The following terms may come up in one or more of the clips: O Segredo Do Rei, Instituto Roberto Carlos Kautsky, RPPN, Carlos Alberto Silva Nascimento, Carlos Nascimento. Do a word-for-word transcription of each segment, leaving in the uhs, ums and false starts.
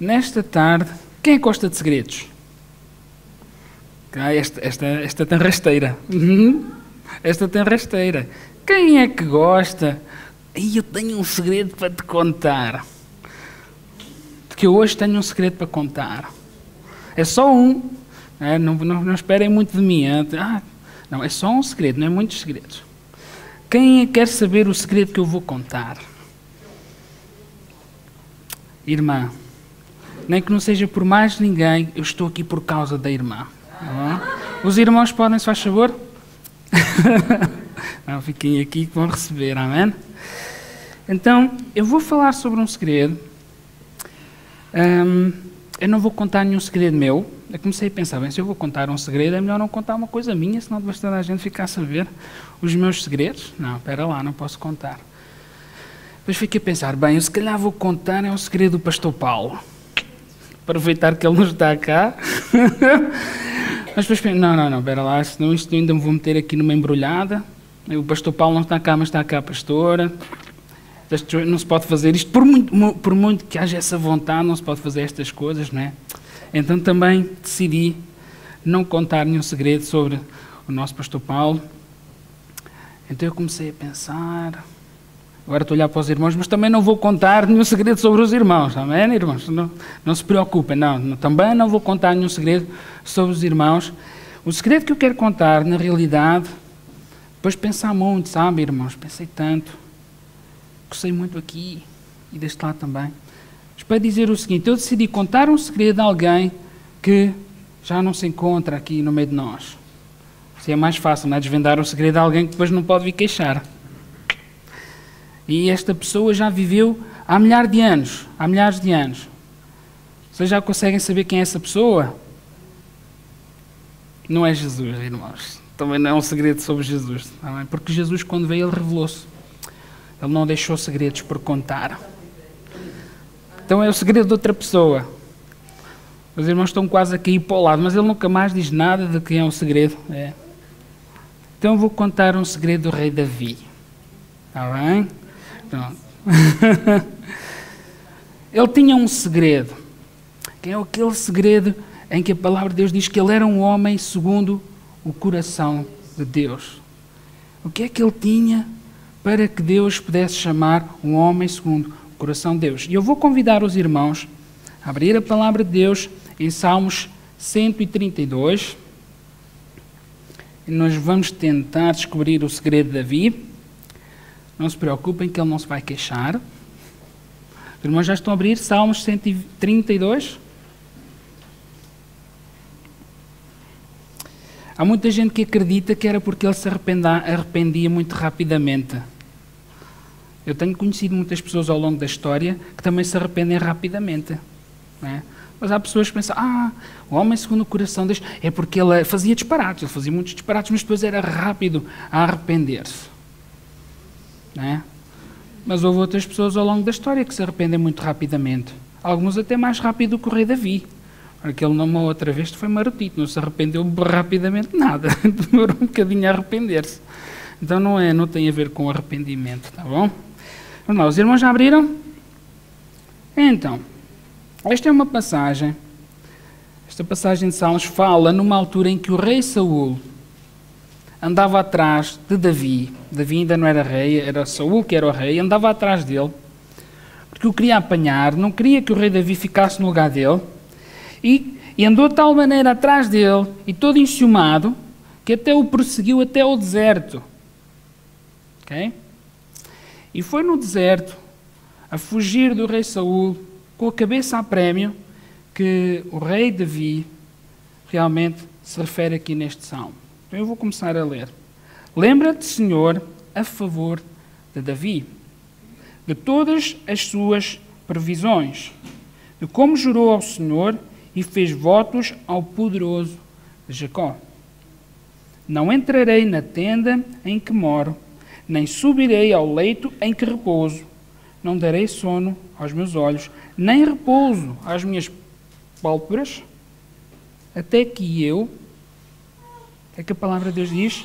nesta tarde, quem é que gosta de segredos? Ah, esta, esta, esta tem rasteira. Esta tem rasteira. Quem é que gosta? Eu tenho um segredo para te contar. Porque eu hoje tenho um segredo para contar. É só um. Não, não, não esperem muito de mim. Ah, não, é só um segredo, não é muitos segredos. Quem quer saber o segredo que eu vou contar? Irmã, nem que não seja por mais ninguém, eu estou aqui por causa da irmã. Ah, os irmãos podem, se faz favor? Não, fiquem aqui que vão receber, amém? Então, eu vou falar sobre um segredo. Hum, eu não vou contar nenhum segredo meu. Eu comecei a pensar, bem, se eu vou contar um segredo, é melhor não contar uma coisa minha, senão depois toda a gente ficar a saber os meus segredos. Não, espera lá, não posso contar. Depois fiquei a pensar, bem, eu se calhar vou contar é um segredo do pastor Paulo. Aproveitar que ele nos dá cá. Mas depois, não, não, não, espera lá, senão isto ainda me vou meter aqui numa embrulhada. O pastor Paulo não está cá, mas está cá a pastora. Não se pode fazer isto, por muito, por muito que haja essa vontade, não se pode fazer estas coisas, não é? Então também decidi não contar nenhum segredo sobre o nosso pastor Paulo. Então eu comecei a pensar, agora estou a olhar para os irmãos, mas também não vou contar nenhum segredo sobre os irmãos, amém, irmãos? Não, não se preocupem, não, não, também não vou contar nenhum segredo sobre os irmãos. O segredo que eu quero contar, na realidade, depois de pensar muito, sabe, irmãos, pensei tanto, gostei muito aqui e deste lado também. Mas para dizer o seguinte, eu decidi contar um segredo a alguém que já não se encontra aqui no meio de nós. Assim é mais fácil, não é? Desvendar um segredo a alguém que depois não pode vir queixar. E esta pessoa já viveu há milhares de anos, há milhares de anos. Vocês já conseguem saber quem é essa pessoa? Não é Jesus, irmãos. Também não é um segredo sobre Jesus. Não é? Porque Jesus, quando veio, ele revelou-se. Ele não deixou segredos por contar. Então é o segredo de outra pessoa. Os irmãos estão quase a cair para o lado, mas ele nunca mais diz nada de quem é o segredo. É. Então vou contar um segredo do rei Davi. Está bem? Pronto. Ele tinha um segredo. Que é aquele segredo em que a palavra de Deus diz que ele era um homem segundo o coração de Deus. O que é que ele tinha para que Deus pudesse chamar um homem segundo coração de Deus? E eu vou convidar os irmãos a abrir a palavra de Deus em Salmos cento e trinta e dois. E nós vamos tentar descobrir o segredo de Davi. Não se preocupem que ele não se vai queixar. Os irmãos já estão a abrir Salmos cento e trinta e dois. Há muita gente que acredita que era porque ele se arrependia muito rapidamente. Eu tenho conhecido muitas pessoas ao longo da história que também se arrependem rapidamente. Não é? Mas há pessoas que pensam, ah, o homem segundo o coração de Deus, é porque ele fazia disparates, ele fazia muitos disparates, mas depois era rápido a arrepender-se. Não é? Mas houve outras pessoas ao longo da história que se arrependem muito rapidamente. Alguns até mais rápido do que o rei Davi. Porque ele numa outra vez foi marotito, não se arrependeu rapidamente nada. Demorou um bocadinho a arrepender-se. Então não, é, não tem a ver com arrependimento, tá bom? Vamos lá, os irmãos já abriram? Então, esta é uma passagem, esta passagem de Salmos fala numa altura em que o rei Saul andava atrás de Davi. Davi ainda não era rei, era Saul que era o rei, andava atrás dele, porque o queria apanhar, não queria que o rei Davi ficasse no lugar dele, e, e andou de tal maneira atrás dele, e todo enciumado, que até o perseguiu até ao deserto. Ok? E foi no deserto, a fugir do rei Saul, com a cabeça a prémio, que o rei Davi realmente se refere aqui neste salmo. Então eu vou começar a ler. Lembra-te, Senhor, a favor de Davi, de todas as suas previsões, de como jurou ao Senhor e fez votos ao poderoso Jacó. Não entrarei na tenda em que moro, nem subirei ao leito em que repouso, não darei sono aos meus olhos, nem repouso às minhas pálpebras, até que eu, é que a palavra de Deus diz,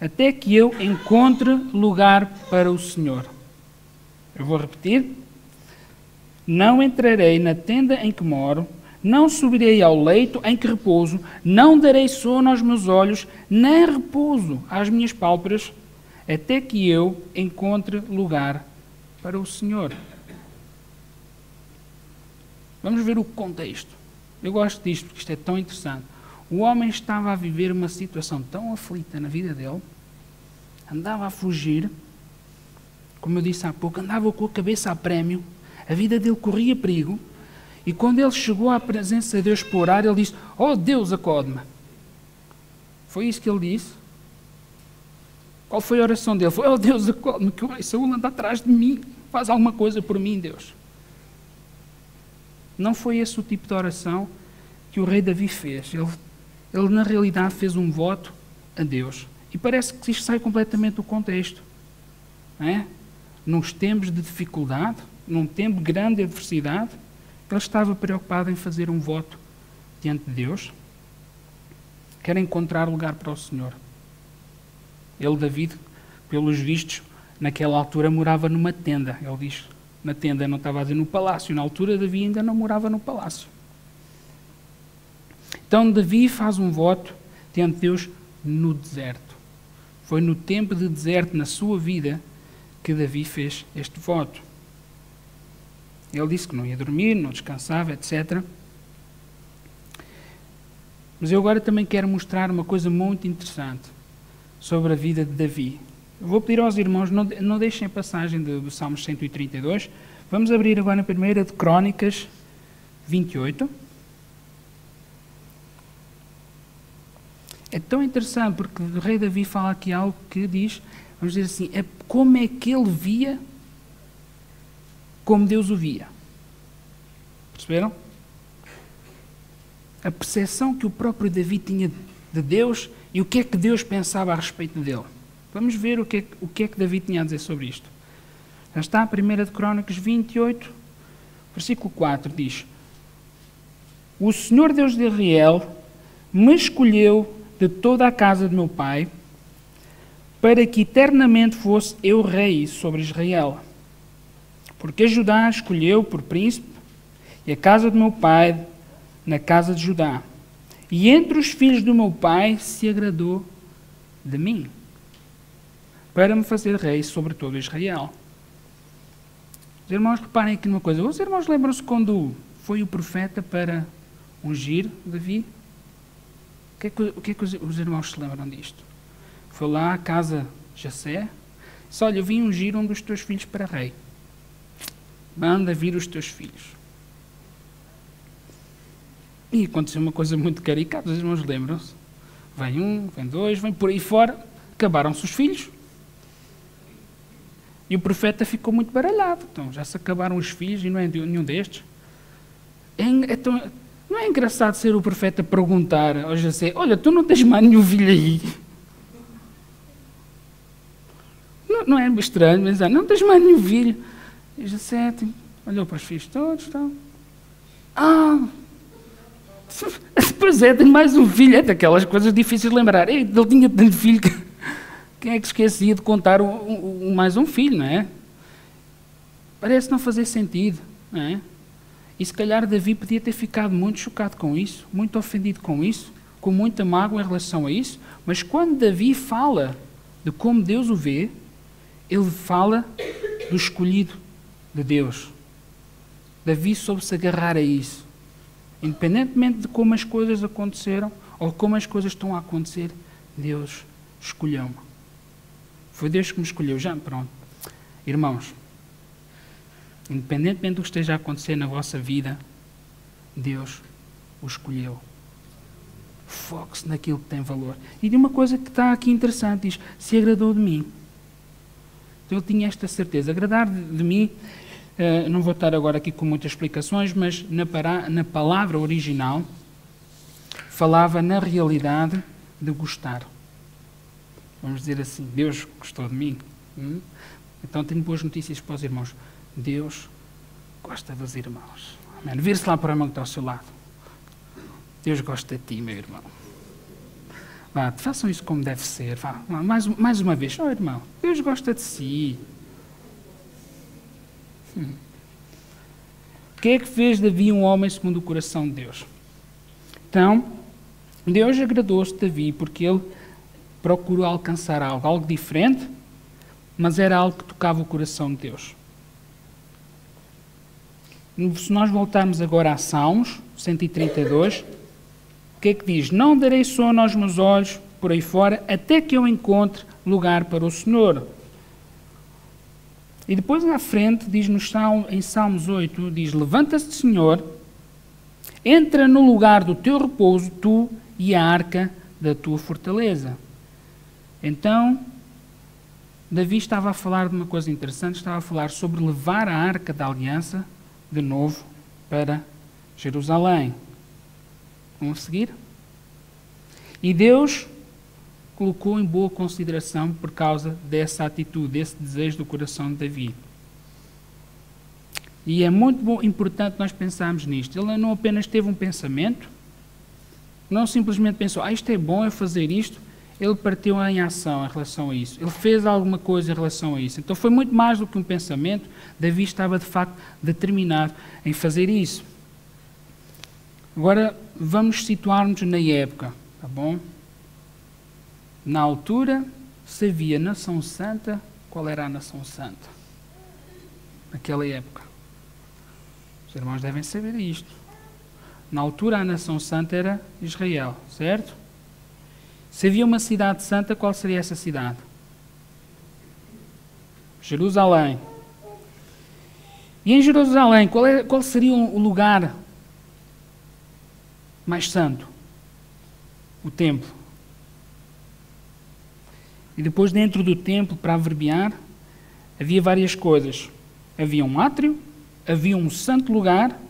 até que eu encontre lugar para o Senhor. Eu vou repetir, não entrarei na tenda em que moro, não subirei ao leito em que repouso, não darei sono aos meus olhos, nem repouso às minhas pálpebras, até que eu encontre lugar para o Senhor. Vamos ver o contexto. Eu gosto disto, porque isto é tão interessante. O homem estava a viver uma situação tão aflita na vida dele, andava a fugir, como eu disse há pouco, andava com a cabeça a prémio, a vida dele corria perigo, e quando ele chegou à presença de Deus para orar, ele disse: "Oh Deus, acode-me." Foi isso que ele disse? Qual foi a oração dele? Foi: "Oh Deus, acode-me, que Saúl anda atrás de mim, faz alguma coisa por mim, Deus." Não foi esse o tipo de oração que o rei Davi fez. Ele, ele na realidade, fez um voto a Deus. E parece que isto sai completamente do contexto. Não é? Nos tempos de dificuldade, num tempo de grande adversidade, ele estava preocupado em fazer um voto diante de Deus. Quer encontrar lugar para o Senhor. Ele, David, pelos vistos, naquela altura morava numa tenda. Ele diz, na tenda, não estava a dizer no palácio. Na altura, Davi ainda não morava no palácio. Então, Davi faz um voto diante de Deus no deserto. Foi no tempo de deserto, na sua vida, que Davi fez este voto. Ele disse que não ia dormir, não descansava, etcétera. Mas eu agora também quero mostrar uma coisa muito interessante sobre a vida de Davi. Eu vou pedir aos irmãos, não, não deixem a passagem do, do Salmos cento e trinta e dois. Vamos abrir agora na primeira de Crónicas vinte e oito. É tão interessante porque o rei Davi fala aqui algo que diz, vamos dizer assim, é como é que ele via como Deus o via. Perceberam? A percepção que o próprio Davi tinha de Deus e o que é que Deus pensava a respeito dele. Vamos ver o que é que, o que, é que Davi tinha a dizer sobre isto. Já está, a primeira de Crónicas vinte e oito, versículo quatro, diz: "O Senhor Deus de Israel me escolheu de toda a casa de meu pai, para que eternamente fosse eu rei sobre Israel. Porque Judá escolheu por príncipe, e a casa do meu pai na casa de Judá. E entre os filhos do meu pai se agradou de mim, para me fazer rei sobre todo Israel." Os irmãos, reparem aqui numa coisa. Os irmãos lembram-se quando foi o profeta para ungir Davi? O que é que, o que, é que os, os irmãos se lembram disto? Foi lá à casa de Jessé, disse: "Olha, eu vim ungir um dos teus filhos para rei. Manda vir os teus filhos." E aconteceu uma coisa muito caricata, os irmãos lembram-se. Vem um, vem dois, vem por aí fora, acabaram-se os filhos. E o profeta ficou muito baralhado. Então, já se acabaram os filhos e não é nenhum destes. É, é tão, não é engraçado ser o profeta perguntar ao Jessé: "Olha, tu não tens mais nenhum filho aí?" Não, não é estranho, mas não tens mais nenhum filho. E Jessé olhou para os filhos todos, então... "Ah, pois é, tenho mais um filho." É daquelas coisas difíceis de lembrar. Ei, ele tinha tanto filho, que... quem é que esquecia de contar um, um, um, mais um filho, não é? Parece não fazer sentido, não é? E se calhar Davi podia ter ficado muito chocado com isso, muito ofendido com isso, com muita mágoa em relação a isso, mas quando Davi fala de como Deus o vê, ele fala do escolhido de Deus. Davi soube-se agarrar a isso. Independentemente de como as coisas aconteceram ou como as coisas estão a acontecer, Deus escolheu-me. Foi Deus que me escolheu. Já, pronto. Irmãos, independentemente do que esteja a acontecer na vossa vida, Deus o escolheu. Foque-se naquilo que tem valor. E de uma coisa que está aqui interessante, diz: "Se agradou de mim." Então, eu tinha esta certeza. Agradar de, de mim, uh, não vou estar agora aqui com muitas explicações, mas na, para, na palavra original, falava na realidade de gostar. Vamos dizer assim: Deus gostou de mim. Hum? Então, tenho boas notícias para os irmãos. Deus gosta dos irmãos. Amém. Vire-se lá para o irmão que está ao seu lado. Deus gosta de ti, meu irmão. Vá, façam isso como deve ser. Vá, mais, mais uma vez. Oh, irmão, Deus gosta de si. Hum. que é que fez Davi um homem segundo o coração de Deus? Então, Deus agradou-se de Davi porque ele procurou alcançar algo, algo diferente, mas era algo que tocava o coração de Deus. Se nós voltarmos agora a Salmos cento e trinta e dois, o que é que diz? Não darei sono aos meus olhos por aí fora, até que eu encontre lugar para o Senhor. E depois na frente, diz-nos em Salmos oito, diz, levanta-se, Senhor, entra no lugar do teu repouso, tu e a arca da tua fortaleza. Então, Davi estava a falar de uma coisa interessante, estava a falar sobre levar a arca da aliança de novo para Jerusalém. Vamos seguir? E Deus colocou em boa consideração por causa dessa atitude, desse desejo do coração de Davi. E é muito bom, importante nós pensarmos nisto. Ele não apenas teve um pensamento, não simplesmente pensou, ah, isto é bom, eu fazer isto. Ele partiu em ação em relação a isso. Ele fez alguma coisa em relação a isso. Então foi muito mais do que um pensamento. Davi estava, de facto, determinado em fazer isso. Agora, vamos situar-nos na época, tá bom? Na altura, se havia nação santa, qual era a nação santa? Naquela época. Os irmãos devem saber isto. Na altura, a nação santa era Israel, certo? Se havia uma cidade santa, qual seria essa cidade? Jerusalém. E em Jerusalém, qual, é, qual seria o lugar mais santo? O templo. E depois, dentro do templo, para averbear, havia várias coisas. Havia um átrio, havia um santo lugar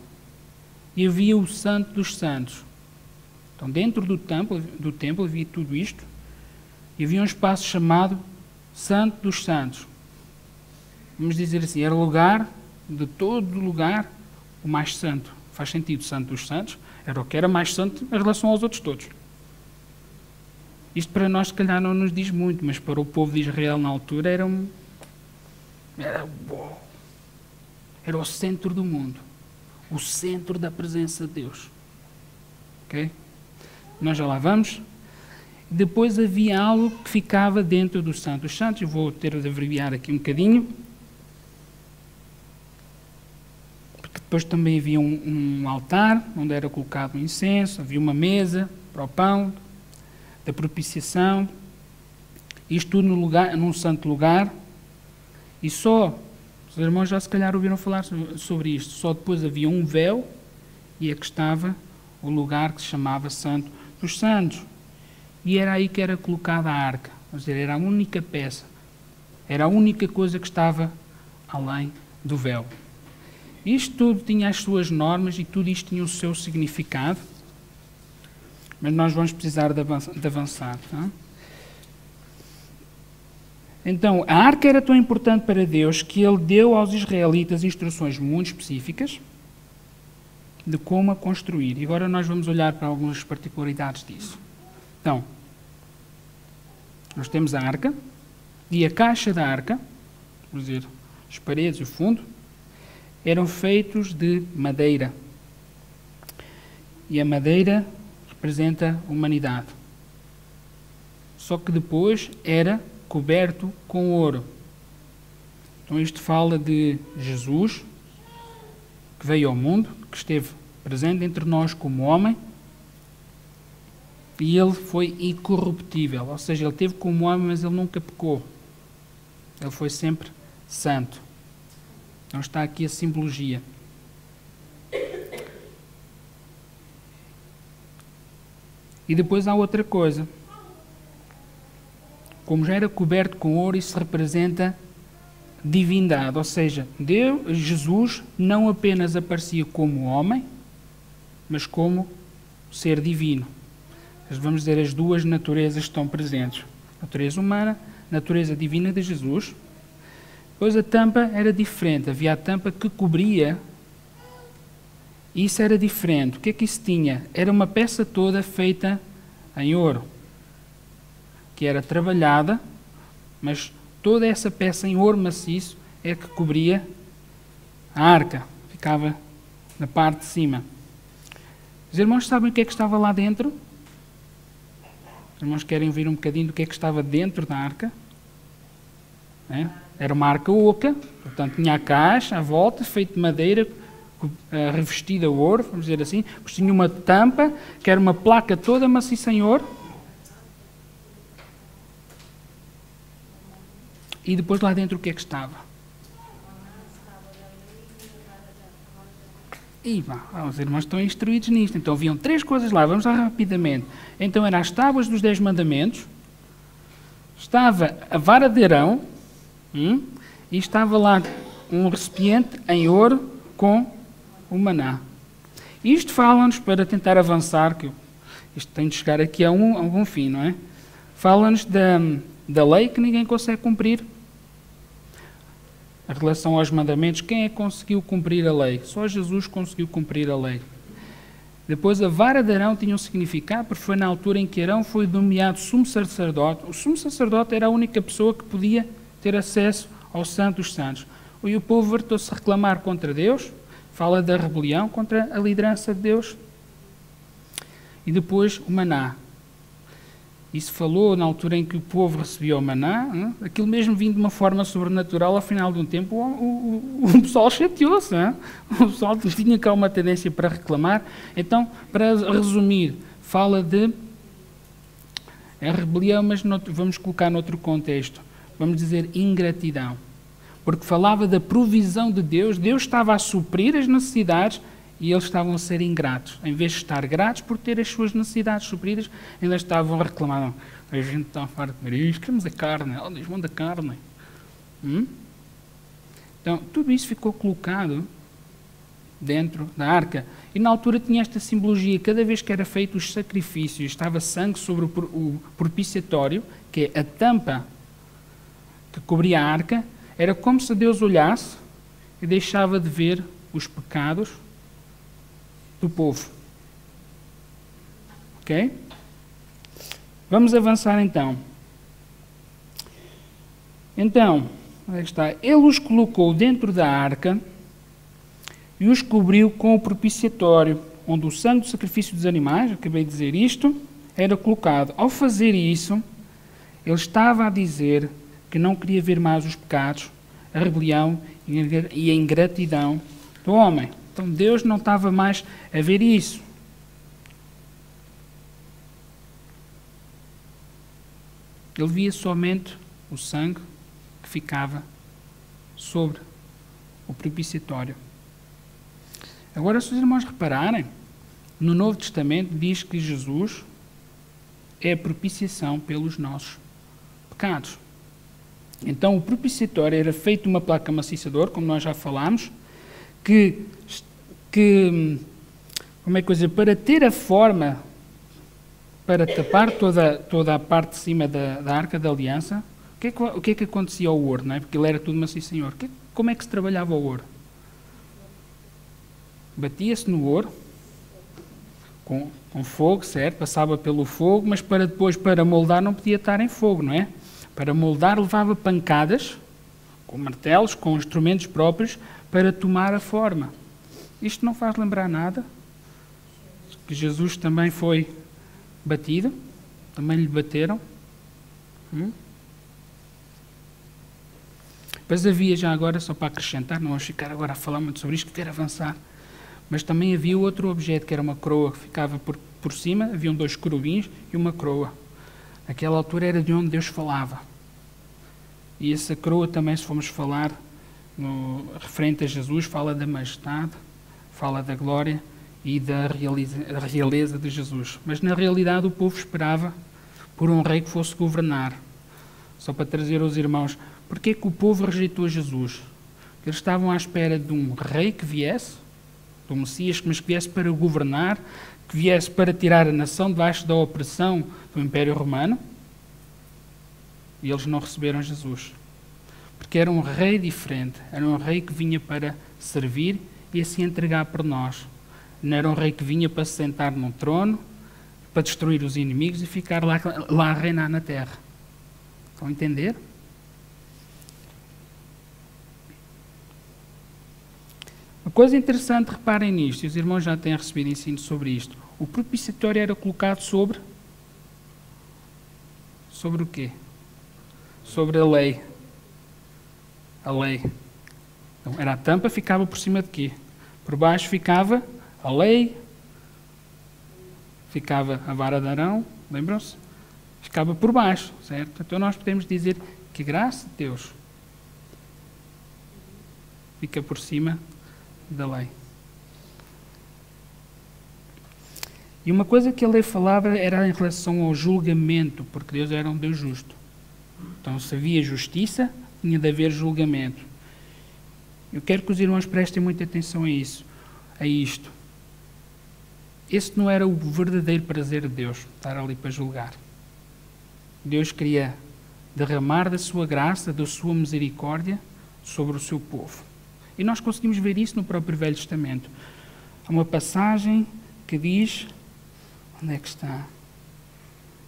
e havia o santo dos santos. Então, dentro do templo, do templo havia tudo isto e havia um espaço chamado Santo dos Santos. Vamos dizer assim, era o lugar de todo lugar o mais santo. Faz sentido, Santo dos Santos era o que era mais santo em relação aos outros todos. Isto para nós, se calhar, não nos diz muito, mas para o povo de Israel na altura era um... Era, era o centro do mundo. O centro da presença de Deus. Ok? Nós já lá vamos. Depois havia algo que ficava dentro do Santo dos Santos. Eu vou ter de abreviar aqui um bocadinho. Porque depois também havia um, um altar, onde era colocado um incenso, havia uma mesa para o pão, da propiciação, isto tudo no lugar, num santo lugar, e só, os irmãos já se calhar ouviram falar sobre isto, só depois havia um véu, e aqui estava o lugar que se chamava Santo dos Santos, e era aí que era colocada a arca, quer dizer, era a única peça, era a única coisa que estava além do véu. Isto tudo tinha as suas normas, e tudo isto tinha o seu significado, mas nós vamos precisar de avançar. Tá? Então, a arca era tão importante para Deus que ele deu aos israelitas instruções muito específicas de como a construir. E agora nós vamos olhar para algumas particularidades disso. Então, nós temos a arca e a caixa da arca, quer dizer, as paredes e o fundo, eram feitos de madeira. E a madeira representa a humanidade. Só que depois era coberto com ouro. Então isto fala de Jesus, que veio ao mundo, que esteve presente entre nós como homem, e ele foi incorruptível, ou seja, ele esteve como homem, mas ele nunca pecou. Ele foi sempre santo. Então está aqui a simbologia. E depois há outra coisa. Como já era coberto com ouro, isso representa divindade. Ou seja, Deus, Jesus não apenas aparecia como homem, mas como ser divino. Mas vamos dizer, as duas naturezas estão presentes. Natureza humana, natureza divina de Jesus. Depois a tampa era diferente. Havia a tampa que cobria... Isso era diferente. O que é que isso tinha? Era uma peça toda feita em ouro, que era trabalhada, mas toda essa peça em ouro maciço é que cobria a arca. Ficava na parte de cima. Os irmãos sabem o que é que estava lá dentro? Os irmãos querem ouvir um bocadinho do que é que estava dentro da arca? É? Era uma arca oca, portanto tinha a caixa à volta, feita de madeira, revestida a ouro, vamos dizer assim, pois tinha uma tampa, que era uma placa toda maciça em ouro. E depois lá dentro o que é que estava? E ah, os irmãos estão instruídos nisto. Então haviam três coisas lá, vamos lá rapidamente. Então eram as tábuas dos dez mandamentos, estava a vara de Arão, hum, e estava lá um recipiente em ouro com o maná. Isto fala-nos, para tentar avançar, que isto tem de chegar aqui a um, a um fim, não é? Fala-nos da, da lei que ninguém consegue cumprir. Em relação aos mandamentos, quem é que conseguiu cumprir a lei? Só Jesus conseguiu cumprir a lei. Depois, a vara de Arão tinha um significado, porque foi na altura em que Arão foi nomeado sumo sacerdote. O sumo sacerdote era a única pessoa que podia ter acesso ao Santo dos Santos. E o povo voltou-se a reclamar contra Deus, fala da rebelião contra a liderança de Deus. E depois, o maná. Isso falou na altura em que o povo recebia o maná, hein? Aquilo mesmo vindo de uma forma sobrenatural, ao final de um tempo, o, o, o pessoal chateou-se. O pessoal tinha cá uma tendência para reclamar. Então, para resumir, fala de é rebelião, mas noutro, vamos colocar noutro contexto. Vamos dizer ingratidão. Porque falava da provisão de Deus, Deus estava a suprir as necessidades, e eles estavam a ser ingratos. Em vez de estar gratos por ter as suas necessidades supridas, ainda estavam a reclamar. A gente está a falar de comer, queremos a carne, oh, Deus, manda a carne. Hum? Então, tudo isso ficou colocado dentro da arca. E na altura tinha esta simbologia, cada vez que era feito os sacrifícios, estava sangue sobre o propiciatório, que é a tampa que cobria a arca, era como se Deus olhasse e deixava de ver os pecados do povo. Ok? Vamos avançar então. Então, aí está. Ele os colocou dentro da arca e os cobriu com o propiciatório, onde o sangue do sacrifício dos animais, acabei de dizer isto, era colocado. Ao fazer isso, ele estava a dizer que não queria ver mais os pecados, a rebelião e a ingratidão do homem. Então Deus não estava mais a ver isso. Ele via somente o sangue que ficava sobre o propiciatório. Agora, se os irmãos repararem, no Novo Testamento diz que Jesus é a propiciação pelos nossos pecados. Então, o propiciatório era feito de uma placa maciça de ouro, como nós já falámos, que, que como é que eu dizer, para ter a forma, para tapar toda, toda a parte de cima da, da Arca da Aliança, o que, é que, o que é que acontecia ao ouro? Não é? Porque ele era tudo maciço em ouro. Que, como é que se trabalhava o ouro? Batia-se no ouro, com, com fogo, certo? Passava pelo fogo, mas para depois, para moldar, não podia estar em fogo, não é? Para moldar, levava pancadas, com martelos, com instrumentos próprios, para tomar a forma. Isto não faz lembrar nada? Que Jesus também foi batido, também lhe bateram. Hum? Mas havia já agora, só para acrescentar, não vamos ficar agora a falar muito sobre isto, que quero avançar, mas também havia outro objeto, que era uma coroa, que ficava por, por cima, haviam dois querubins e uma coroa. Aquela altura era de onde Deus falava. E essa coroa também, se formos falar, no, referente a Jesus, fala da majestade, fala da glória e da realeza de Jesus. Mas, na realidade, o povo esperava por um rei que fosse governar. Só para trazer aos irmãos, porquê que o povo rejeitou Jesus? Eles estavam à espera de um rei que viesse, do Messias, mas que viesse para governar, que viesse para tirar a nação debaixo da opressão do Império Romano, e eles não receberam Jesus. Porque era um rei diferente, era um rei que vinha para servir e a se entregar por nós. Não era um rei que vinha para se sentar num trono, para destruir os inimigos e ficar lá, lá a reinar na terra. Estão a entender? Uma coisa interessante, reparem nisto, e os irmãos já têm recebido ensino sobre isto. O propiciatório era colocado sobre... Sobre o quê? Sobre a lei. A lei. Então, era a tampa, ficava por cima de quê? Por baixo ficava a lei, ficava a vara de Arão, lembram-se? Ficava por baixo, certo? Então nós podemos dizer que a graça de Deus fica por cima da lei. E uma coisa que a lei falava era em relação ao julgamento, porque Deus era um Deus justo. Então, se havia justiça, tinha de haver julgamento. Eu quero que os irmãos prestem muita atenção a isso, a isto. Esse não era o verdadeiro prazer de Deus, estar ali para julgar. Deus queria derramar da sua graça, da sua misericórdia sobre o seu povo. E nós conseguimos ver isso no próprio Velho Testamento. Há uma passagem que diz... Onde é que está?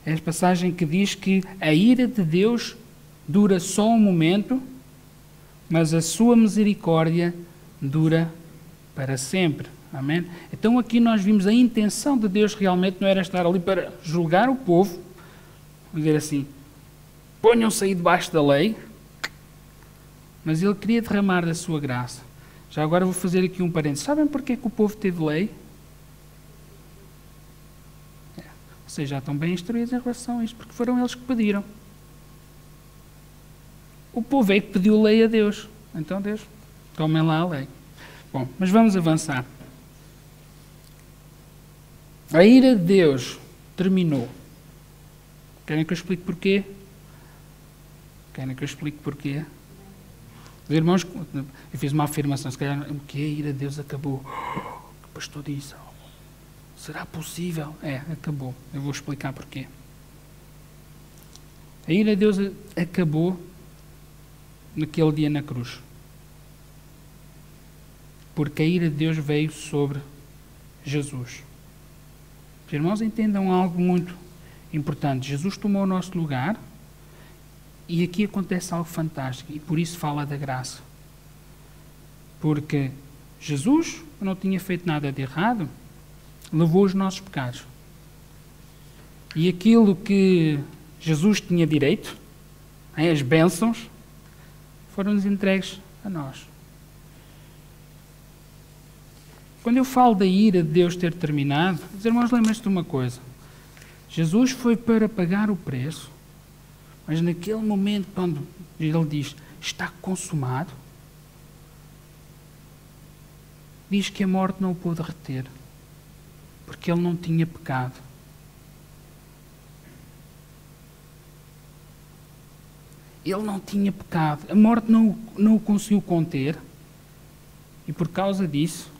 É a passagem que diz que a ira de Deus dura só um momento, mas a sua misericórdia dura para sempre. Amém? Então aqui nós vimos a intenção de Deus realmente não era estar ali para julgar o povo, dizer assim, ponham-se aí debaixo da lei, mas Ele queria derramar da sua graça. Já agora vou fazer aqui um parênteses. Sabem porque é que o povo teve lei? Vocês já estão bem instruídos em relação a isto, porque foram eles que pediram. O povo é que pediu lei a Deus. Então, Deus, tomem lá a lei. Bom, mas vamos avançar. A ira de Deus terminou. Querem que eu explique porquê? Querem que eu explique porquê? Os irmãos, eu fiz uma afirmação, se calhar, o que é a ira de Deus acabou? O pastor disse... Será possível? É, acabou. Eu vou explicar porquê. A ira de Deus acabou naquele dia na cruz. Porque a ira de Deus veio sobre Jesus. Os irmãos entendam algo muito importante. Jesus tomou o nosso lugar e aqui acontece algo fantástico e por isso fala da graça. Porque Jesus não tinha feito nada de errado, levou os nossos pecados. E aquilo que Jesus tinha direito, as bênçãos, foram-nos entregues a nós. Quando eu falo da ira de Deus ter terminado, os irmãos lembram-se de uma coisa. Jesus foi para pagar o preço, mas naquele momento quando Ele diz, está consumado, diz que a morte não o pôde reter. Porque Ele não tinha pecado. Ele não tinha pecado. A morte não, não o conseguiu conter. E por causa disso,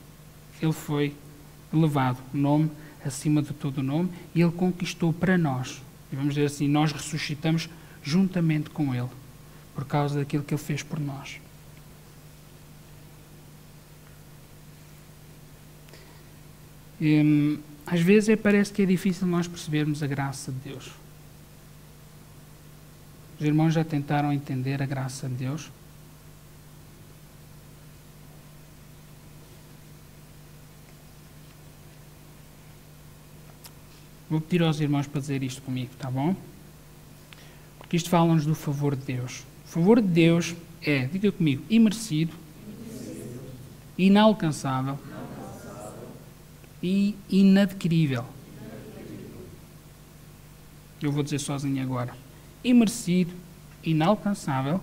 Ele foi elevado. O nome acima de todo o nome. E Ele conquistou para nós. E vamos dizer assim, nós ressuscitamos juntamente com Ele. Por causa daquilo que Ele fez por nós. Hum, às vezes parece que é difícil nós percebermos a graça de Deus. Os irmãos já tentaram entender a graça de Deus? Vou pedir aos irmãos para dizer isto comigo, tá bom? Porque isto fala-nos do favor de Deus. O favor de Deus é, diga comigo, imerecido, imerecido. Inalcançável, e inadquirível. Eu vou dizer sozinho agora. Imerecido, inalcançável,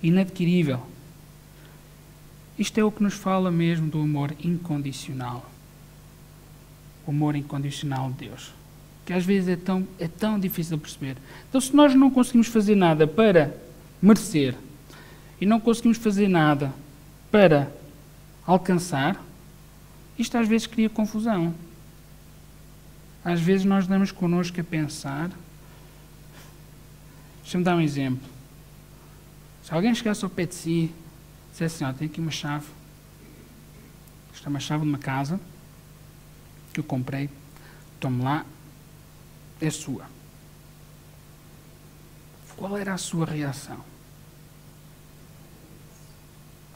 inadquirível. Isto é o que nos fala mesmo do amor incondicional. O amor incondicional de Deus. Que às vezes é tão, é tão difícil de perceber. Então se nós não conseguimos fazer nada para merecer e não conseguimos fazer nada para alcançar, isto às vezes cria confusão. Às vezes nós damos connosco a pensar. Deixa-me dar um exemplo. Se alguém chegasse ao pé de si e dissesse assim, ó, tenho aqui uma chave. Isto é uma chave de uma casa que eu comprei. Tome lá. É sua. Qual era a sua reação?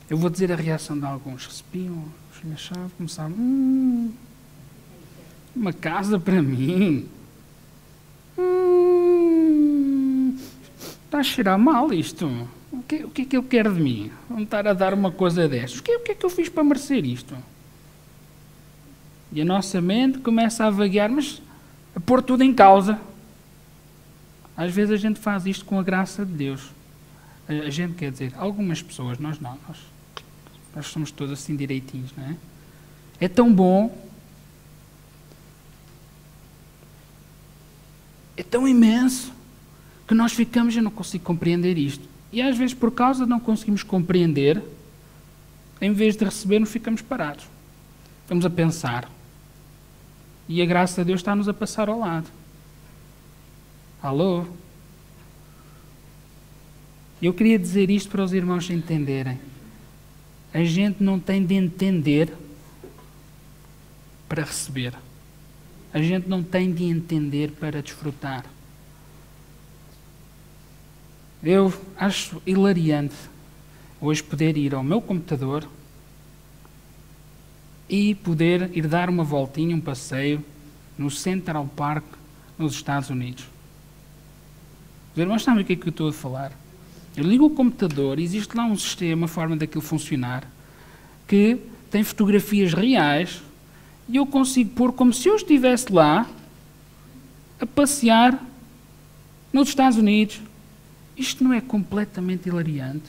Eu vou dizer a reação de alguns. Recebiam, a chave, começaram, hum, uma casa para mim. Hum, está a cheirar mal isto. O que, o que é que eu quero de mim? Vão-me estar a dar uma coisa destas. O que, o que é que eu fiz para merecer isto? E a nossa mente começa a vaguear, mas a pôr tudo em causa. Às vezes a gente faz isto com a graça de Deus. A gente quer dizer, algumas pessoas, nós não, nós, nós somos todos assim direitinhos, não é? É tão bom, é tão imenso, que nós ficamos, eu não consigo compreender isto. E às vezes, por causa de não conseguirmos compreender, em vez de receber, não ficamos parados. Estamos a pensar. E a graça de Deus está-nos a passar ao lado. Alô? Eu queria dizer isto para os irmãos entenderem. A gente não tem de entender para receber. A gente não tem de entender para desfrutar. Eu acho hilariante hoje poder ir ao meu computador e poder ir dar uma voltinha, um passeio, no Central Park, nos Estados Unidos. Os irmãos sabem o que é que eu estou a falar? Eu ligo o computador e existe lá um sistema, uma forma daquilo funcionar, que tem fotografias reais e eu consigo pôr como se eu estivesse lá a passear nos Estados Unidos. Isto não é completamente hilariante?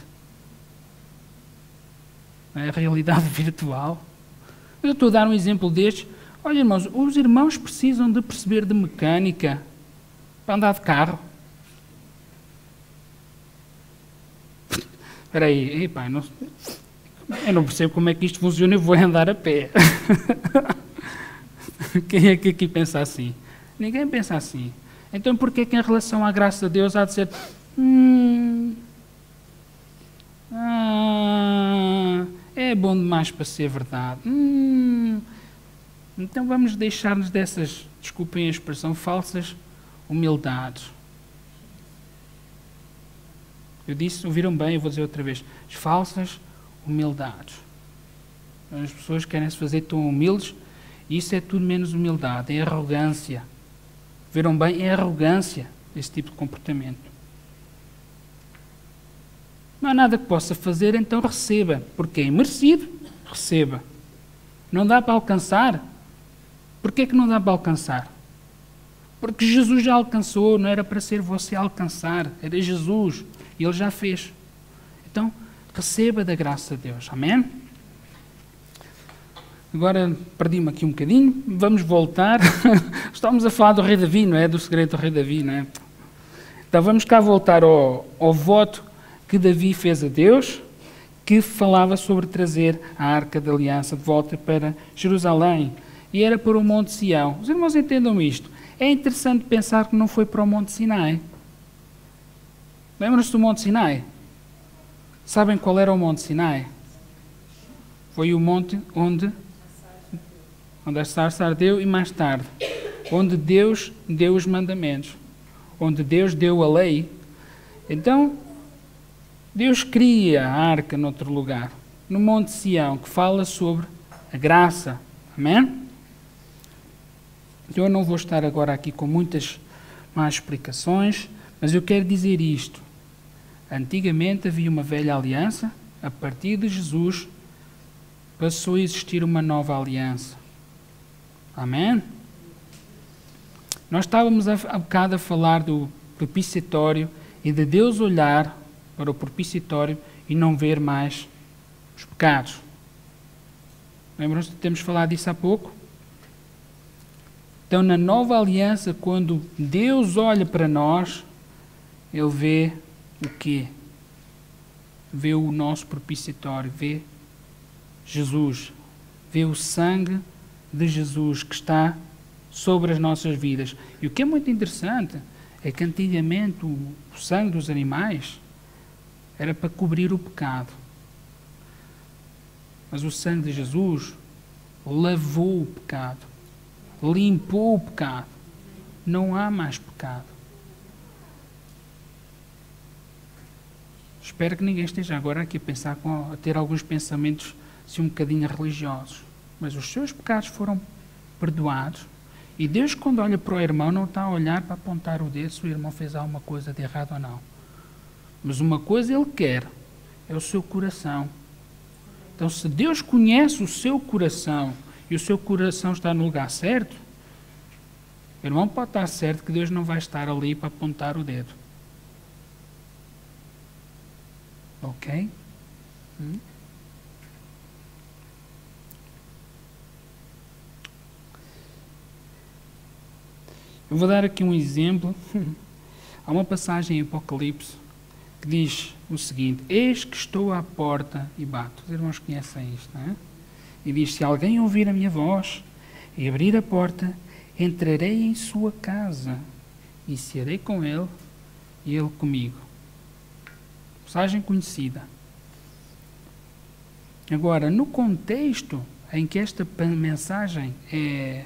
Não é a realidade virtual? Eu estou a dar um exemplo destes. Olha, irmãos, os irmãos precisam de perceber de mecânica para andar de carro. Espera aí, ei, pai, não, eu não percebo como é que isto funciona, eu vou andar a pé. Quem é que aqui pensa assim? Ninguém pensa assim. Então, porquê é que em relação à graça de Deus há de ser... Hum, ah, é bom demais para ser verdade. Hum, então vamos deixar-nos dessas, desculpem a expressão, falsas humildades. Eu disse, ouviram bem, eu vou dizer outra vez, as falsas humildades. As pessoas querem se fazer tão humildes, e isso é tudo menos humildade, é arrogância. Viram bem, é arrogância esse tipo de comportamento. Não há nada que possa fazer, então receba, porque é imerecido, receba. Não dá para alcançar? Porquê que não dá para alcançar? Porque Jesus já alcançou, não era para ser você alcançar, era Jesus. E Ele já fez. Então, receba da graça de Deus. Amém? Agora, perdi-me aqui um bocadinho. Vamos voltar. Estamos a falar do rei Davi, não é? Do segredo do rei Davi, não é? Então, vamos cá voltar ao, ao voto que Davi fez a Deus, que falava sobre trazer a Arca da Aliança de volta para Jerusalém. E era para o Monte Sião. Os irmãos entendam isto. É interessante pensar que não foi para o Monte Sinai. Lembram-se do Monte Sinai? Sabem qual era o Monte Sinai? Foi o monte onde, onde a sarça ardeu e mais tarde, onde Deus deu os mandamentos, onde Deus deu a lei. Então, Deus cria a arca noutro lugar, no Monte Sião, que fala sobre a graça. Amém? Eu não vou estar agora aqui com muitas más explicações, mas eu quero dizer isto. Antigamente havia uma velha aliança, a partir de Jesus passou a existir uma nova aliança. Amém? Nós estávamos há bocado a falar do propiciatório e de Deus olhar para o propiciatório e não ver mais os pecados. Lembram-se de termos falado disso há pouco? Então, na nova aliança, quando Deus olha para nós, Ele vê o quê? Vê o nosso propiciatório, vê Jesus, vê o sangue de Jesus que está sobre as nossas vidas. E o que é muito interessante é que antigamente o sangue dos animais era para cobrir o pecado. Mas o sangue de Jesus lavou o pecado, limpou o pecado. Não há mais pecado. Espero que ninguém esteja agora aqui a, pensar com, a ter alguns pensamentos assim, um bocadinho religiosos. Mas os seus pecados foram perdoados. E Deus, quando olha para o irmão, não está a olhar para apontar o dedo se o irmão fez alguma coisa de errado ou não. Mas uma coisa Ele quer, é o seu coração. Então, se Deus conhece o seu coração e o seu coração está no lugar certo, o irmão pode estar certo que Deus não vai estar ali para apontar o dedo. Ok? Hum? Eu vou dar aqui um exemplo. Há uma passagem em Apocalipse que diz o seguinte: eis que estou à porta e bato. Os irmãos conhecem isto, não é? E diz: se alguém ouvir a minha voz e abrir a porta, entrarei em sua casa e cearei com ele e ele comigo. Passagem conhecida. Agora, no contexto em que esta mensagem é,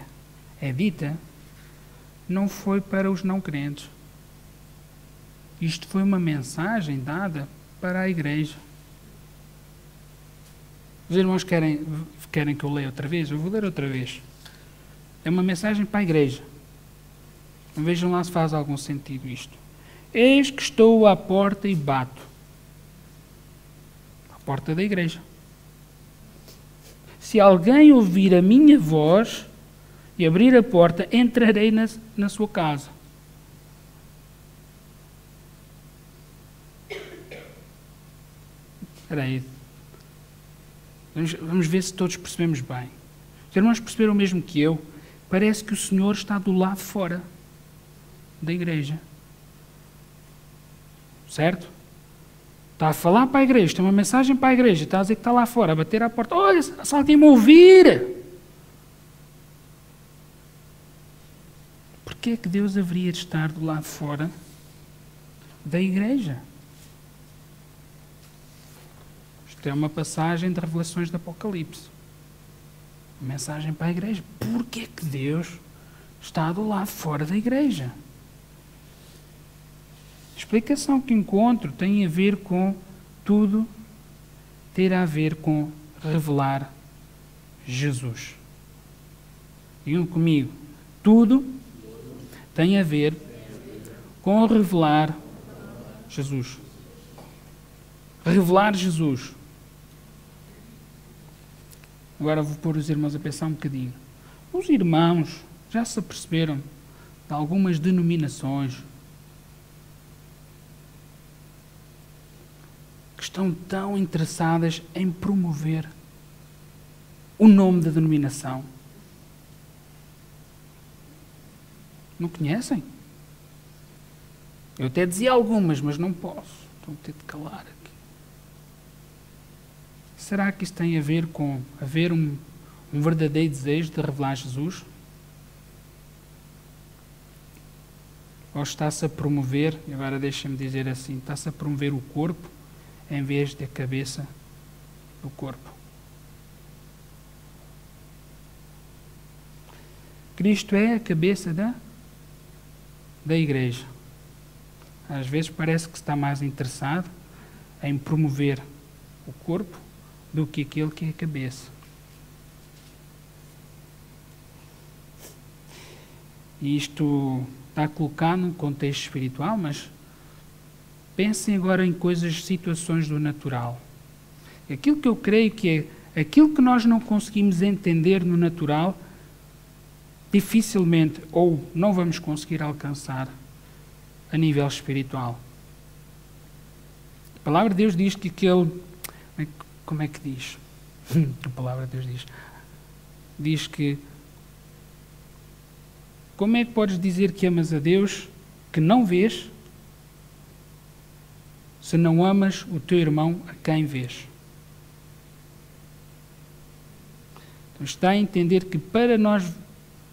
é dita, não foi para os não crentes. Isto foi uma mensagem dada para a igreja. Os irmãos querem, querem que eu leia outra vez? Eu vou ler outra vez. É uma mensagem para a igreja. Vejam lá se faz algum sentido isto. Eis que estou à porta e bato. À porta da igreja. Se alguém ouvir a minha voz e abrir a porta, entrarei na, na sua casa. Espera aí. Vamos, vamos ver se todos percebemos bem. Os irmãos perceberam mesmo que eu, parece que o Senhor está do lado fora da igreja. Certo? Está a falar para a igreja, tem uma mensagem para a igreja, está a dizer que está lá fora, a bater à porta. Olha, se alguém me ouvir... Porquê é que Deus haveria de estar do lado fora da igreja? Isto é uma passagem de Revelações do Apocalipse. Uma mensagem para a igreja. Porquê é que Deus está do lado fora da igreja? A explicação que encontro tem a ver com tudo, ter a ver com revelar Jesus. Digam comigo, tudo... tem a ver com revelar Jesus. Revelar Jesus. Agora vou pôr os irmãos a pensar um bocadinho. Os irmãos já se aperceberam de algumas denominações que estão tão interessadas em promover o nome da denominação. Não conhecem? Eu até dizia algumas, mas não posso. Então ter de calar aqui. Será que isso tem a ver com haver um, um verdadeiro desejo de revelar Jesus? Ou está-se a promover, e agora deixem-me dizer assim, está-se a promover o corpo em vez da cabeça do corpo? Cristo é a cabeça da da igreja. Às vezes parece que está mais interessado em promover o corpo do que aquele que é a cabeça. E isto está colocado num contexto espiritual, mas pensem agora em coisas, situações do natural. Aquilo que eu creio que é, aquilo que nós não conseguimos entender no natural, dificilmente ou não vamos conseguir alcançar a nível espiritual. A palavra de Deus diz que aquele... Como é que diz? A palavra de Deus diz... Diz que... Como é que podes dizer que amas a Deus que não vês, se não amas o teu irmão a quem vês? Então está a entender que para nós...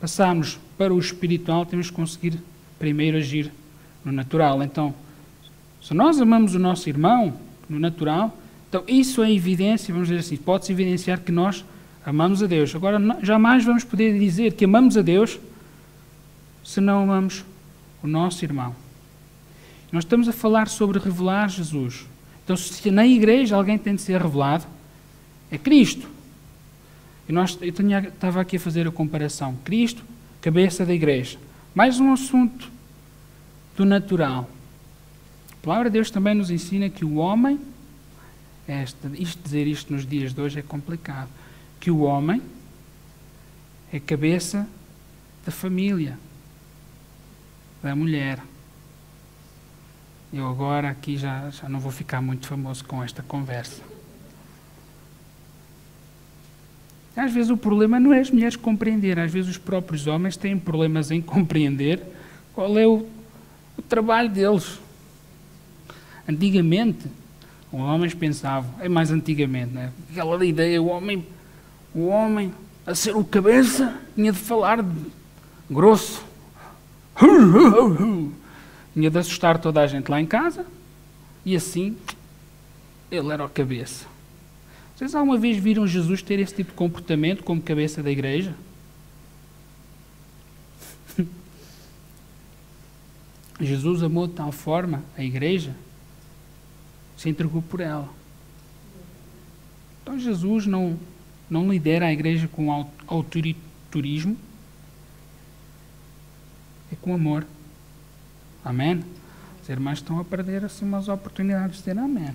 passarmos para o espiritual, temos que conseguir primeiro agir no natural. Então, se nós amamos o nosso irmão no natural, então isso é evidência, vamos dizer assim, pode-se evidenciar que nós amamos a Deus. Agora, jamais vamos poder dizer que amamos a Deus se não amamos o nosso irmão. Nós estamos a falar sobre revelar Jesus. Então, se na igreja alguém tem de ser revelado, é Cristo. E nós, eu tinha, estava aqui a fazer a comparação. Cristo, cabeça da igreja. Mais um assunto do natural. A palavra de Deus também nos ensina que o homem, esta, isto, dizer isto nos dias de hoje é complicado, que o homem é cabeça da família, da mulher. Eu agora aqui já, já não vou ficar muito famoso com esta conversa. Às vezes o problema não é as mulheres compreender, às vezes os próprios homens têm problemas em compreender qual é o, o trabalho deles. Antigamente, os homens pensavam, é mais antigamente, né? Aquela ideia, o homem, o homem a ser o cabeça tinha de falar grosso. Tinha de assustar toda a gente lá em casa e assim ele era o cabeça. Vocês alguma vez viram Jesus ter esse tipo de comportamento como cabeça da igreja? Jesus amou de tal forma a igreja, se entregou por ela. Então Jesus não, não lidera a igreja com autoritarismo, é com amor. Amém? Os irmãos estão a perder assim umas oportunidades de dizer amém.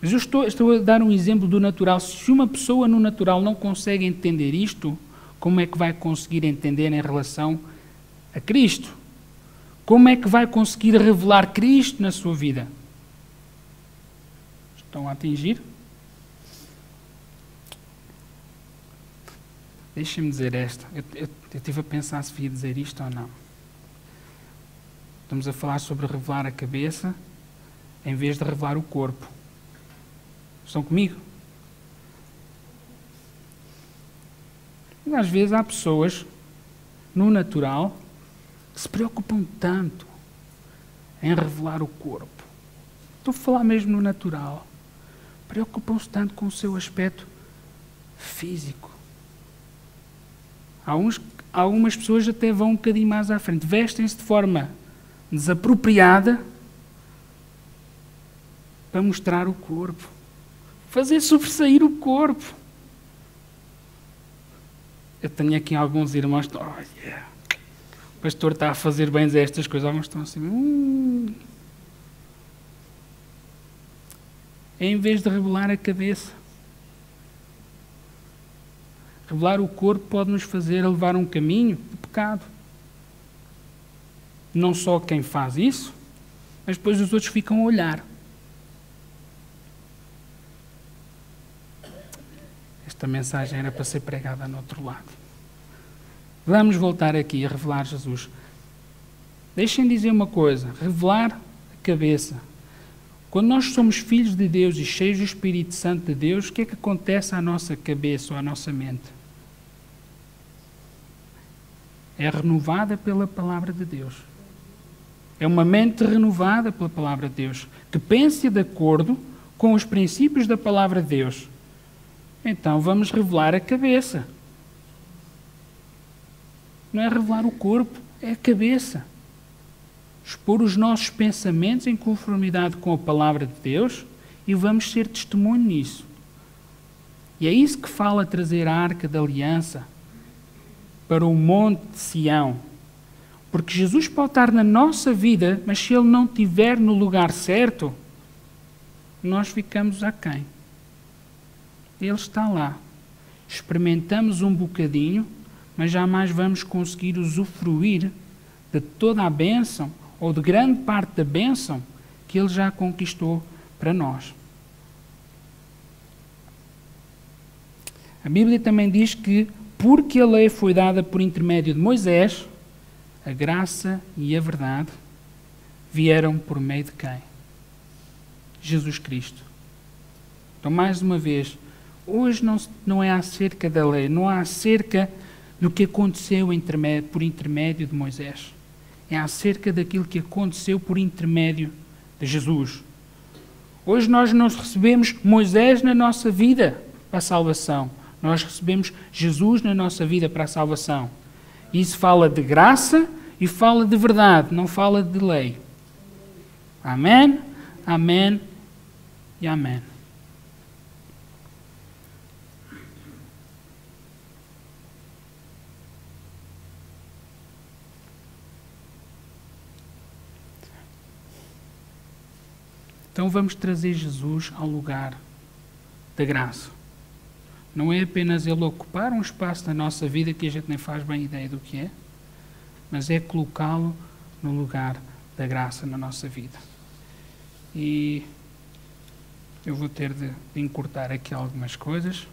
Mas eu estou, estou a dar um exemplo do natural. Se uma pessoa no natural não consegue entender isto, como é que vai conseguir entender em relação a Cristo? Como é que vai conseguir revelar Cristo na sua vida? Estão a atingir? Deixem-me dizer esta. Eu, eu, eu estive a pensar se ia dizer isto ou não. Estamos a falar sobre revelar a cabeça em vez de revelar o corpo. Estão comigo? E às vezes há pessoas, no natural, que se preocupam tanto em revelar o corpo. Estou a falar mesmo no natural. Preocupam-se tanto com o seu aspecto físico. Há uns, algumas pessoas até vão um bocadinho mais à frente. Vestem-se de forma desapropriada para mostrar o corpo. Fazer sobressair o corpo. Eu tenho aqui alguns irmãos que estão, oh, yeah. O pastor está a fazer bem estas coisas, alguns estão assim, hum. Em vez de revelar a cabeça. Revelar o corpo pode nos fazer levar um caminho de pecado. Não só quem faz isso, mas depois os outros ficam a olhar. Esta mensagem era para ser pregada no outro lado. Vamos voltar aqui a revelar Jesus. Deixem dizer uma coisa, revelar a cabeça. Quando nós somos filhos de Deus e cheios do Espírito Santo de Deus, o que é que acontece à nossa cabeça ou à nossa mente? É renovada pela palavra de Deus. É uma mente renovada pela palavra de Deus, que pense de acordo com os princípios da palavra de Deus. Então vamos revelar a cabeça. Não é revelar o corpo, é a cabeça. Expor os nossos pensamentos em conformidade com a palavra de Deus e vamos ser testemunho nisso. E é isso que fala trazer a Arca da Aliança para o Monte de Sião. Porque Jesus pode estar na nossa vida, mas se Ele não estiver no lugar certo, nós ficamos aquém. Ele está lá. Experimentamos um bocadinho, mas jamais vamos conseguir usufruir de toda a bênção, ou de grande parte da bênção, que Ele já conquistou para nós. A Bíblia também diz que, porque a lei foi dada por intermédio de Moisés, a graça e a verdade vieram por meio de quem? Jesus Cristo. Então, mais uma vez, hoje não, não é acerca da lei, não é acerca do que aconteceu por intermédio de Moisés. É acerca daquilo que aconteceu por intermédio de Jesus. Hoje nós não recebemos Moisés na nossa vida para a salvação. Nós recebemos Jesus na nossa vida para a salvação. Isso fala de graça e fala de verdade, não fala de lei. Amém, amém e amém. Então vamos trazer Jesus ao lugar da graça. Não é apenas Ele ocupar um espaço da nossa vida que a gente nem faz bem ideia do que é, mas é colocá-lo no lugar da graça na nossa vida. E eu vou ter de, de encurtar aqui algumas coisas.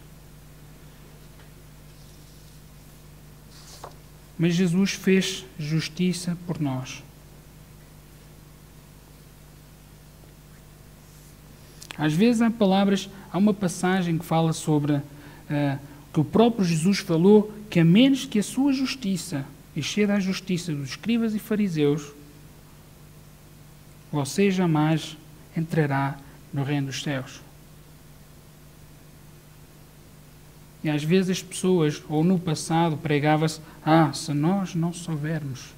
Mas Jesus fez justiça por nós. Às vezes há palavras, há uma passagem que fala sobre uh, que o próprio Jesus falou que a menos que a sua justiça exceda a justiça dos escribas e fariseus, você jamais entrará no reino dos céus. E às vezes as pessoas, ou no passado, pregava-se, ah, se nós não soubermos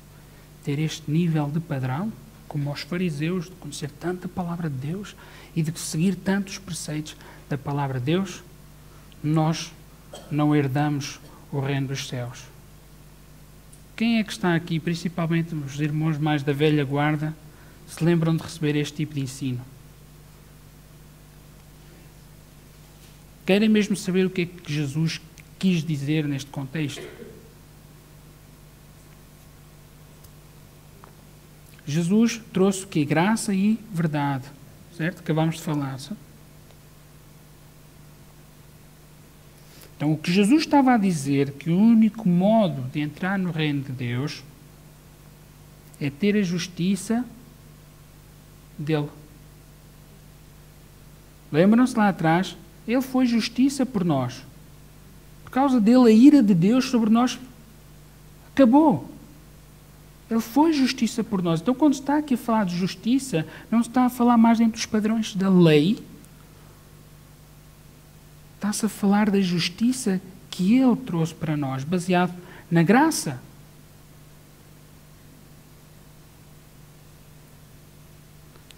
ter este nível de padrão, como aos fariseus, de conhecer tanta palavra de Deus e de seguir tantos preceitos da palavra de Deus, nós não herdamos o reino dos céus. Quem é que está aqui, principalmente os irmãos mais da velha guarda, se lembram de receber este tipo de ensino? Querem mesmo saber o que é que Jesus quis dizer neste contexto? Jesus trouxe o quê? Graça e verdade, certo? Acabámos de falar. Certo? Então, o que Jesus estava a dizer, que o único modo de entrar no reino de Deus é ter a justiça dele. Lembram-se lá atrás? Ele foi justiça por nós. Por causa dele, a ira de Deus sobre nós acabou. Ele foi justiça por nós. Então, quando está aqui a falar de justiça, não está a falar mais dentro dos padrões da lei. Está-se a falar da justiça que Ele trouxe para nós, baseado na graça.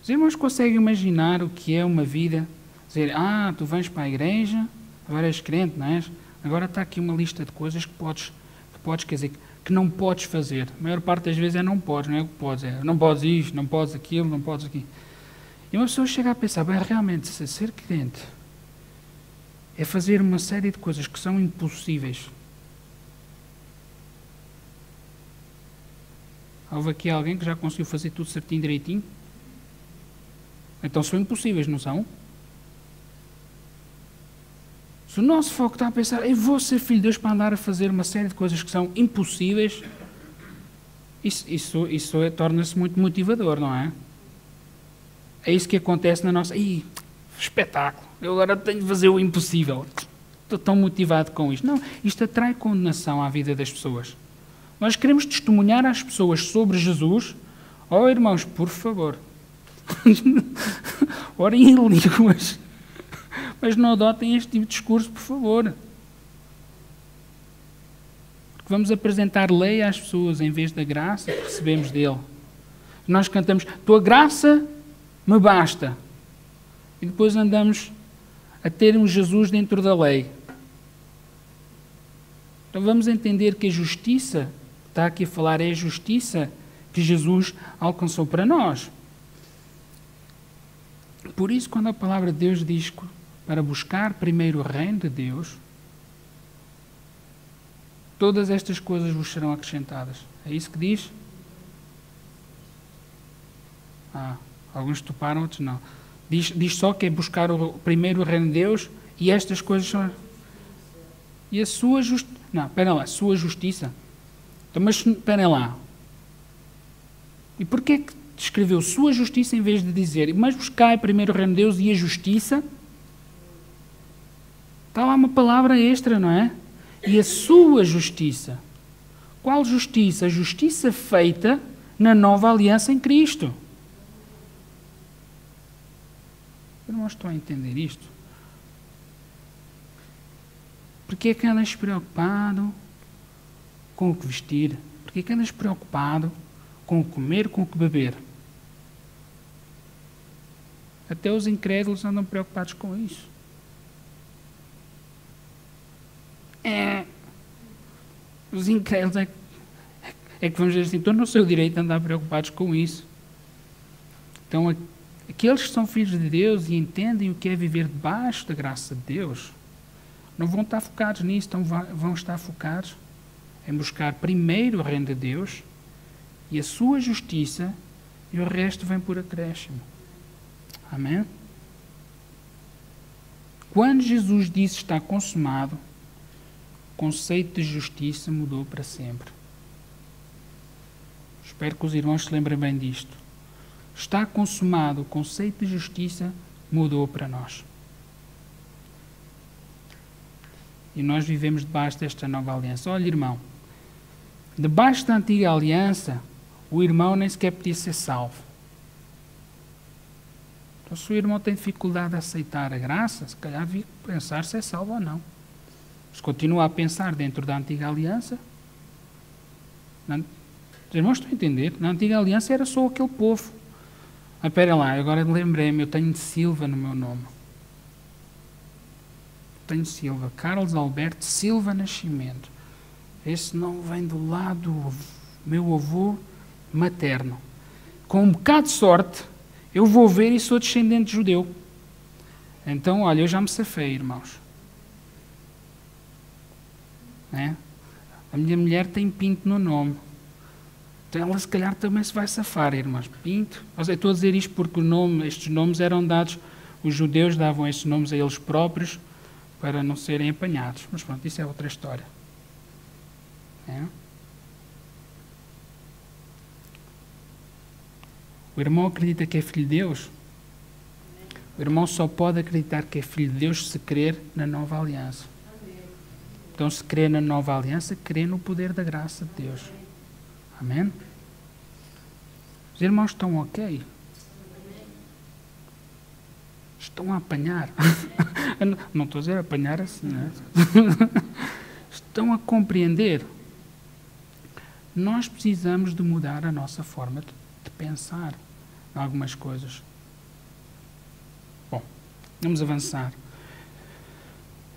Os irmãos conseguem imaginar o que é uma vida? Dizer, ah, tu vens para a igreja, agora és crente, não és? Agora está aqui uma lista de coisas que podes, que podes quer dizer, que não podes fazer. A maior parte das vezes é não podes, não é o que podes. É não podes isto, não podes aquilo, não podes aquilo. E uma pessoa chega a pensar, bem, realmente, se ser crente é fazer uma série de coisas que são impossíveis. Houve aqui alguém que já conseguiu fazer tudo certinho, direitinho? Então são impossíveis, não são? Se o nosso foco está a pensar, eu vou ser filho de Deus para andar a fazer uma série de coisas que são impossíveis, isso, isso, isso é, torna-se muito motivador, não é? É isso que acontece na nossa... Ih, espetáculo! Eu agora tenho de fazer o impossível. Estou tão motivado com isto. Não, isto atrai condenação à vida das pessoas. Nós queremos testemunhar às pessoas sobre Jesus. Oh, irmãos, por favor, orem em línguas. Mas não adotem este tipo de discurso, por favor. Porque vamos apresentar lei às pessoas em vez da graça que recebemos dele. Nós cantamos, tua graça me basta. E depois andamos a termos Jesus dentro da lei. Então vamos entender que a justiça, está aqui a falar, é a justiça que Jesus alcançou para nós. Por isso, quando a palavra de Deus diz para buscar primeiro o reino de Deus, todas estas coisas vos serão acrescentadas. É isso que diz? Ah, alguns toparam, outros não. Diz, diz só que é buscar o, primeiro o reino de Deus e estas coisas são... E a sua justiça... Não, espera lá, a sua justiça? Então, mas espera lá. E porquê que escreveu sua justiça em vez de dizer mas buscai primeiro o reino de Deus e a justiça? Está lá uma palavra extra, não é? E a sua justiça? Qual justiça? A justiça feita na nova aliança em Cristo. Eu não estou a entender isto. Porque é que andas preocupado com o que vestir? Porque é que andas preocupado com o comer, com o que beber? Até os incrédulos andam preocupados com isso. É. Os incrédulos é, é que, vamos dizer assim, estão no seu direito de andar preocupados com isso. Então, aqueles que são filhos de Deus e entendem o que é viver debaixo da graça de Deus, não vão estar focados nisso, então vão estar focados em buscar primeiro o reino de Deus e a sua justiça, e o resto vem por acréscimo. Amém? Quando Jesus disse está consumado, o conceito de justiça mudou para sempre. Espero que os irmãos se lembrem bem disto. Está consumado, o conceito de justiça mudou para nós. E nós vivemos debaixo desta nova aliança. Olha, irmão, debaixo da antiga aliança, o irmão nem sequer podia ser salvo. Então, se o irmão tem dificuldade de aceitar a graça, se calhar vi pensar se é salvo ou não. Mas continua a pensar dentro da antiga aliança. Os irmãos estão a entender? Na antiga aliança era só aquele povo. Ah, espera lá, agora lembrei-me, eu tenho Silva no meu nome. Tenho Silva, Carlos Alberto Silva Nascimento. Esse nome vem do lado do meu avô materno. Com um bocado de sorte, eu vou ver e sou descendente de judeu. Então, olha, eu já me safei, irmãos. Né? A minha mulher tem Pinto no nome. Então, ela se calhar também se vai safar, irmãos. Pinto. Mas eu estou a dizer isto porque o nome, estes nomes eram dados, os judeus davam estes nomes a eles próprios, para não serem apanhados. Mas pronto, isso é outra história. É? O irmão acredita que é filho de Deus? O irmão só pode acreditar que é filho de Deus se crer na nova aliança. Então, se crer na nova aliança, crer no poder da graça de Deus. Amém? Os irmãos estão ok? Estão a apanhar. Não estou a dizer apanhar assim, não é? Estão a compreender. Nós precisamos de mudar a nossa forma de, de pensar em algumas coisas. Bom, vamos avançar.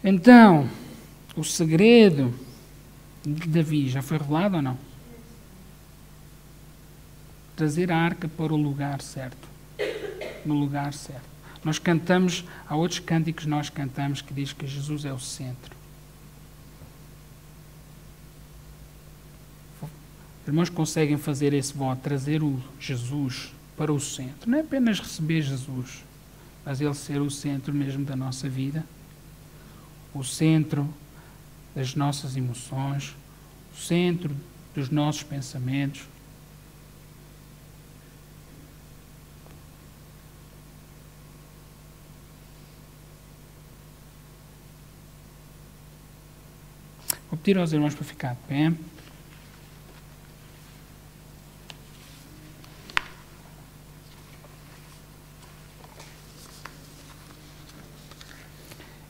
Então, o segredo de Davi já foi revelado ou não? Trazer a arca para o lugar certo. No lugar certo. Nós cantamos, há outros cânticos nós cantamos que diz que Jesus é o centro. Os irmãos conseguem fazer esse voto, trazer o Jesus para o centro. Não é apenas receber Jesus, mas ele ser o centro mesmo da nossa vida, o centro das nossas emoções, o centro dos nossos pensamentos. Vou pedir aos irmãos para ficar de pé.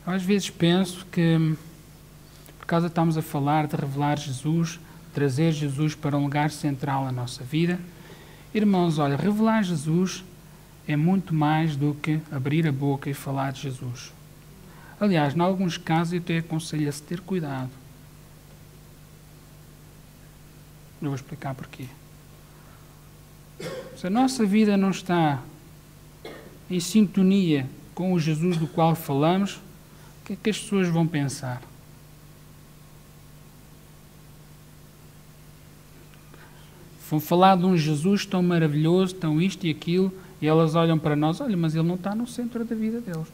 Eu às vezes penso que, por causa de estarmos a falar de revelar Jesus, trazer Jesus para um lugar central na nossa vida, irmãos, olha, revelar Jesus é muito mais do que abrir a boca e falar de Jesus. Aliás, em alguns casos eu te aconselho a se ter cuidado. Eu vou explicar porquê. Se a nossa vida não está em sintonia com o Jesus do qual falamos, o que é que as pessoas vão pensar? Vão falar de um Jesus tão maravilhoso, tão isto e aquilo, e elas olham para nós, olha, mas ele não está no centro da vida deles.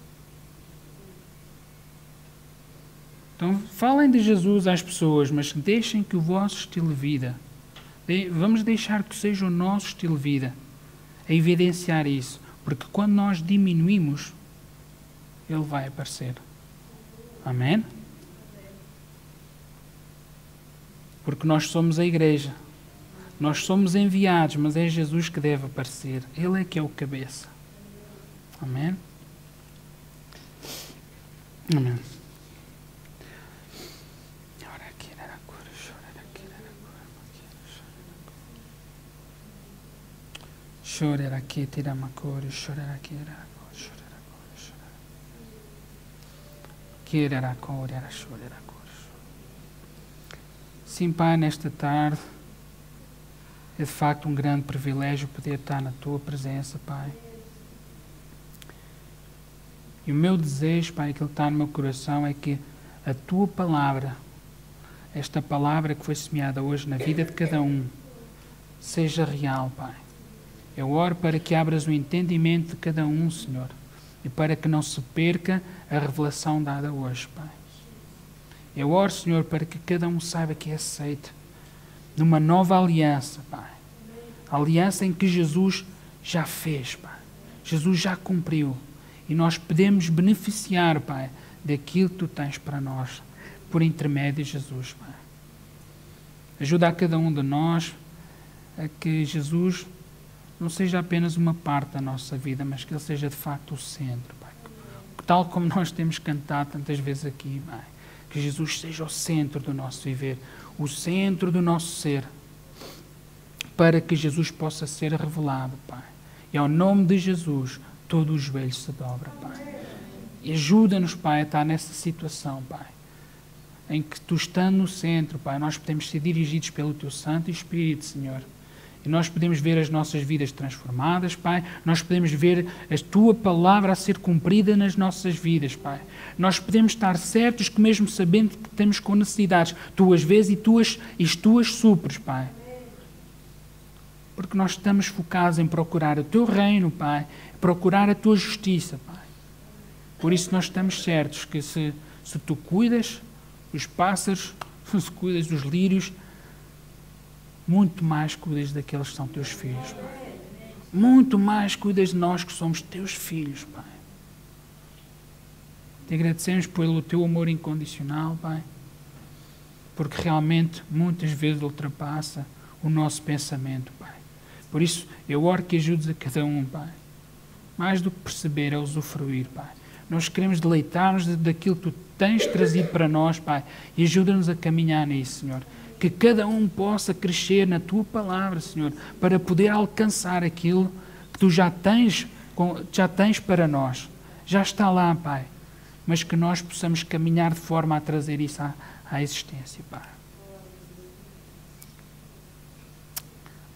Então, falem de Jesus às pessoas, mas deixem que o vosso estilo de vida, vamos deixar que seja o nosso estilo de vida a evidenciar isso, porque quando nós diminuímos, ele vai aparecer. Amém? Porque nós somos a igreja, nós somos enviados, mas é Jesus que deve aparecer, ele é que é o cabeça. Amém? Amém. Chorará que terá uma cor, chorará que terá uma cor. Sim, Pai, nesta tarde é de facto um grande privilégio poder estar na Tua presença, Pai. E o meu desejo, Pai, aquilo que está no meu coração é que a Tua palavra, esta palavra que foi semeada hoje na vida de cada um, seja real, Pai. Eu oro para que abras o entendimento de cada um, Senhor, e para que não se perca a revelação dada hoje, Pai. Eu oro, Senhor, para que cada um saiba que é aceito numa nova aliança, Pai. A aliança em que Jesus já fez, Pai. Jesus já cumpriu. E nós podemos beneficiar, Pai, daquilo que Tu tens para nós, por intermédio de Jesus, Pai. Ajuda a cada um de nós a que Jesus não seja apenas uma parte da nossa vida, mas que Ele seja de facto o centro, Pai. Tal como nós temos cantado tantas vezes aqui, Pai. Que Jesus seja o centro do nosso viver, o centro do nosso ser, para que Jesus possa ser revelado, Pai. E ao nome de Jesus, todo o joelho se dobra, Pai. E ajuda-nos, Pai, a estar nessa situação, Pai, em que Tu estando no centro, Pai, nós podemos ser dirigidos pelo Teu Santo Espírito, Senhor. E nós podemos ver as nossas vidas transformadas, Pai. Nós podemos ver a Tua palavra a ser cumprida nas nossas vidas, Pai. Nós podemos estar certos que mesmo sabendo que estamos com necessidades, Tu as vês e Tu as, e tu as supres, Pai. Porque nós estamos focados em procurar o Teu reino, Pai. Procurar a Tua justiça, Pai. Por isso nós estamos certos que se, se Tu cuidas dos pássaros, se cuidas dos lírios, muito mais cuidas daqueles que são Teus filhos, Pai. Muito mais cuidas de nós que somos Teus filhos, Pai. Te agradecemos pelo Teu amor incondicional, Pai, porque realmente muitas vezes ultrapassa o nosso pensamento, Pai. Por isso, eu oro que ajudes a cada um, Pai. Mais do que perceber, é usufruir, Pai. Nós queremos deleitar-nos daquilo que Tu tens trazido para nós, Pai, e ajuda-nos a caminhar nisso, Senhor. Que cada um possa crescer na Tua palavra, Senhor, para poder alcançar aquilo que Tu já tens, já tens para nós. Já está lá, Pai, mas que nós possamos caminhar de forma a trazer isso à, à existência, Pai.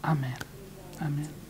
Amém. Amém.